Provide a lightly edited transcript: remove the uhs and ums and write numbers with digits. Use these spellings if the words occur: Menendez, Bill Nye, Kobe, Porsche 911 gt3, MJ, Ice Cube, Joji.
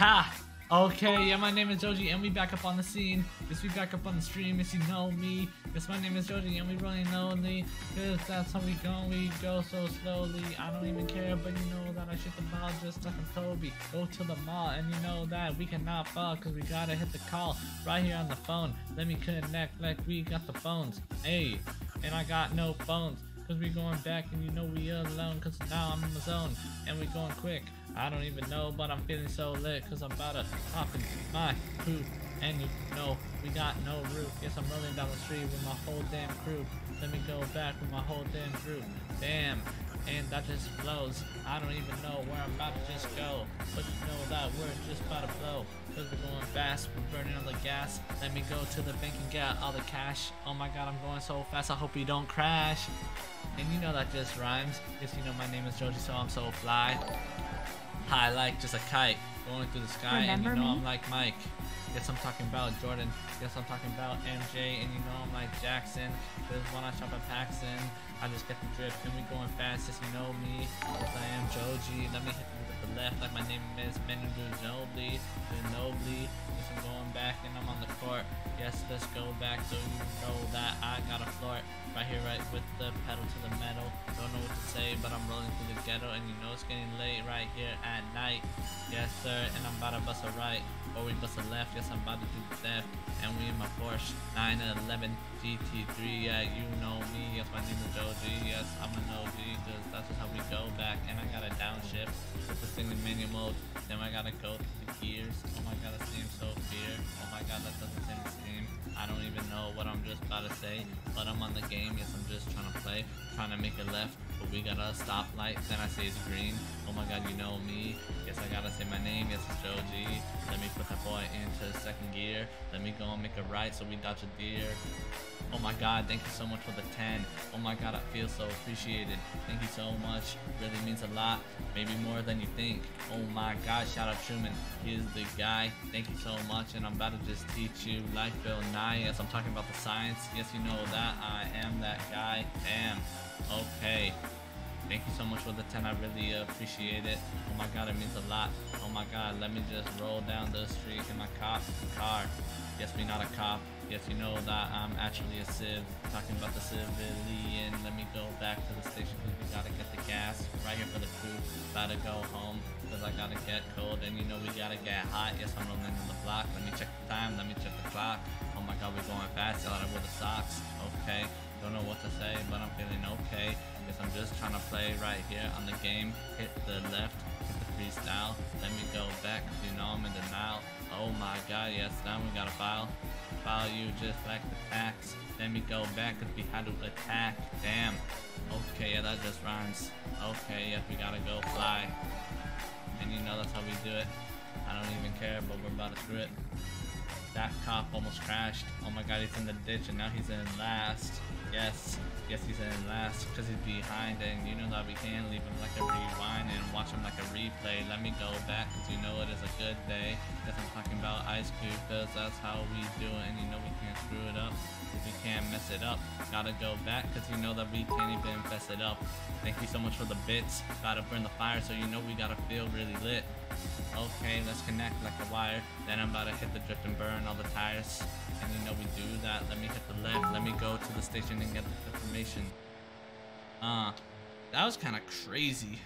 Ha! Okay, yeah, my name is Joji, and we back up on the scene. Yes, we back up on the stream, yes, you know me. Yes, my name is Joji, and we really lonely. Cause that's how we go so slowly. I don't even care, but you know that I shoot the ball just like a Kobe. Go to the mall, and you know that we cannot fall, cause we gotta hit the call right here on the phone. Let me connect like we got the phones. Hey, and I got no phones, cause we going back, and you know we alone, cause now I'm in the zone, and we going quick. I don't even know, but I'm feeling so lit, cause I'm about to hop in my hoop. And you know, we got no roof. Yes, I'm rolling down the street with my whole damn crew. Let me go back with my whole damn crew. Damn, and that just flows. I don't even know where I'm about to just go, but you know that we're just about to blow. Cause we're going fast, we're burning on the gas. Let me go to the bank and get all the cash. Oh my god, I'm going so fast, I hope we don't crash. And you know that just rhymes. Yes, you know my name is Joji, so I'm so fly. High like just a kite going through the sky. Remember, and you know me? I'm like Mike. Yes, I'm talking about Jordan. Yes, I'm talking about MJ. And you know I'm like Jackson. There's one I shop at Paxson. I just get the drip and we going fast. Yes, you know me. Yes, I am Joji. Let me hit them with the left like my name is Menendez nobly. Yes, I'm going back and I'm on the court. Yes, let's go back so you know that I got a floor. Right here, right with the pedal to the metal. Don't know what to say, but I'm rolling through the ghetto, and you know it's getting late right here at night. Yes, sir, and I'm about to bust a right, or we bust a left. Yes, I'm about to do theft, and we in my Porsche 911 gt3. Yeah, you know me. Yes, my name is Joji. Yes, I'm an OG, cause that's just how we go back. And I got a downshift with the single manual mode. Then I gotta go through the gears. Oh my god, that seems so fierce. Oh my god, that doesn't seem. I don't even know what I'm just about to say, but I'm on the game. Yes, I'm just trying to play, trying to make it left, but we got a stoplight. Then I say it's green. Oh my god, you know me. Yes, I gotta say my name. Yes, it's Joji. Let me put that boy into second gear. Let me go and make a right so we dodge a deer. Oh my god, thank you so much for the 10. Oh my god, I feel so appreciated. Thank you so much. Really means a lot. Maybe more than you think. Oh my god, shout out Truman. He is the guy. Thank you so much. And I'm about to just teach you like Bill Nye. Yes, I'm talking about the science. Yes, you know that I am that guy. Damn. Okay. Thank you so much for the 10. I really appreciate it. Oh my god, it means a lot. Oh my god, let me just roll down the street in my cop car. Yes, me not a cop. Yes, you know that I'm actually a civ. Talking about the civilian. Let me go back to the station because we gotta get the gas. Right here for the crew. About to go home because I gotta get cold and you know we gotta get hot. Yes, I'm rolling on the block. Let me check the time. Let me check the clock. Oh my god, we're going fast. I gotta wear the socks. Okay. Don't know what to say, but I'm feeling okay. Yes, I'm just trying to play right here on the game. Hit the left, hit the freestyle. Let me go back, you know I'm in denial. Oh my god, yes, now we gotta file. File you just like the facts. Let me go back if we had to attack. Damn. Okay, yeah, that just rhymes. Okay, yeah, we gotta go fly. And you know that's how we do it. I don't even care, but we're about to screw it. That cop almost crashed. Oh my god, he's in the ditch and now he's in last. Yes, yes, he's in last because he's behind and you know that we can leave him like a rewind and watch him like a replay. Let me go back because you know it is a good day. Yes, I'm talking about Ice Cube because that's how we do it and you know we can't screw it up. If we can't mess it up, gotta go back because you know that we can't even mess it up. Thank you so much for the bits. Gotta burn the fire so you know we gotta feel really lit. Okay, let's connect like a wire. Then I'm about to hit the drift and burn all the tires. And you know we do that. Let me hit the left. Let me go to the station and get the information. That was kind of crazy.